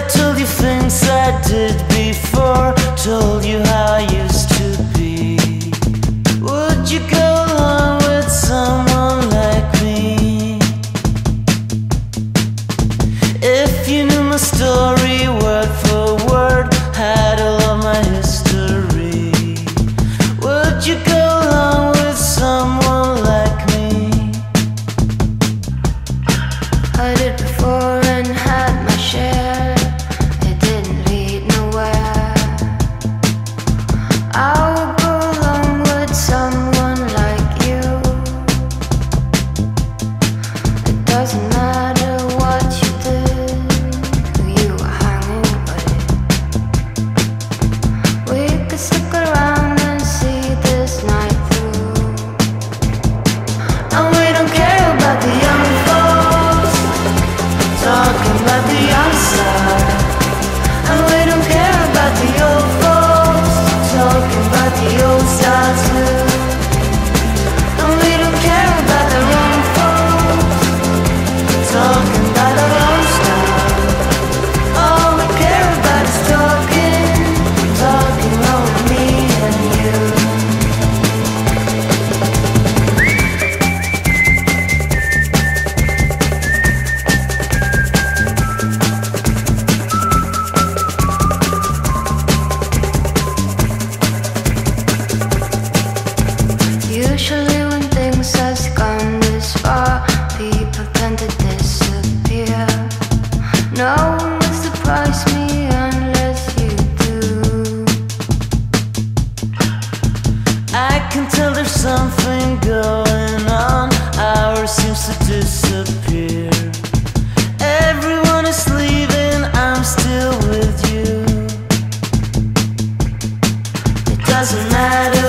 never told you things I did before, told you how I used to be. Would you go along with someone like me? If you knew my story word for word, had all of my history, would you go along with someone like me? I did before and had my share. Doesn't matter what you do, you were hanging with. We could stick around and see this night through. And we don't care about the young folks talking about the outside, and we don't care about the old folks talking about the old style too. And we don't care about the wrong folks talking about the wrong stuff. All we care about is talking over me and you. Usually when things has gone this far, people tend to disappear. No one will surprise me unless you do. I can tell there's something going on. Ours seems to disappear. Everyone is leaving, I'm still with you. It doesn't matter.